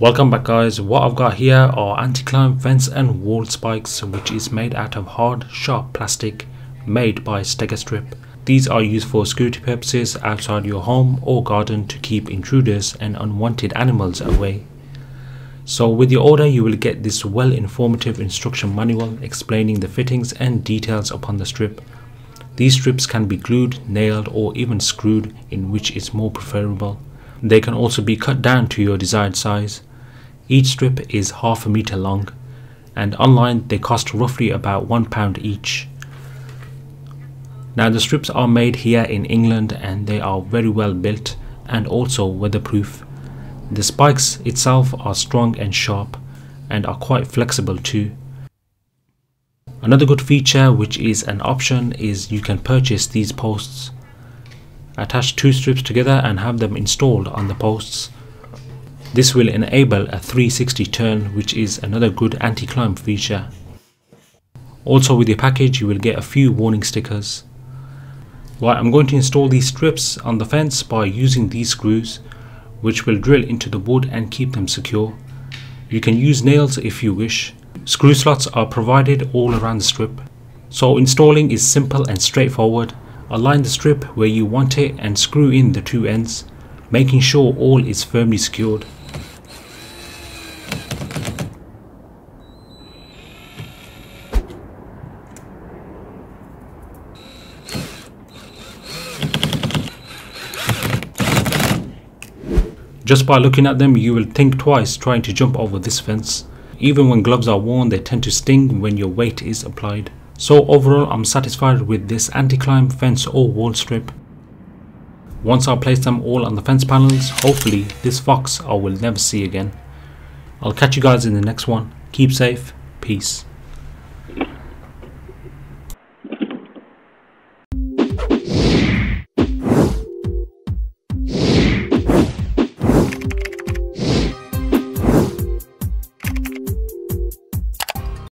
Welcome back guys. What I've got here are anti-climb vents and wall spikes, which is made out of hard sharp plastic made by Stegastrip. These are used for security purposes outside your home or garden to keep intruders and unwanted animals away. So with your order you will get this well informative instruction manual explaining the fittings and details upon the strip. These strips can be glued, nailed or even screwed in, which is more preferable. They can also be cut down to your desired size. Each strip is half a meter long and online they cost roughly about £1 each. Now the strips are made here in England and they are very well built and also weatherproof. The spikes itself are strong and sharp and are quite flexible too. Another good feature, which is an option, is you can purchase these posts. Attach two strips together and have them installed on the posts. This will enable a 360 turn, which is another good anti-climb feature. Also with your package you will get a few warning stickers. Right, I'm going to install these strips on the fence by using these screws, which will drill into the wood and keep them secure. You can use nails if you wish. Screw slots are provided all around the strip. So installing is simple and straightforward. Align the strip where you want it and screw in the two ends, making sure all is firmly secured. Just by looking at them you will think twice trying to jump over this fence. Even when gloves are worn they tend to sting when your weight is applied. So overall I'm satisfied with this anti-climb fence or wall strip. Once I place them all on the fence panels, hopefully this fox I will never see again. I'll catch you guys in the next one. Keep safe. Peace.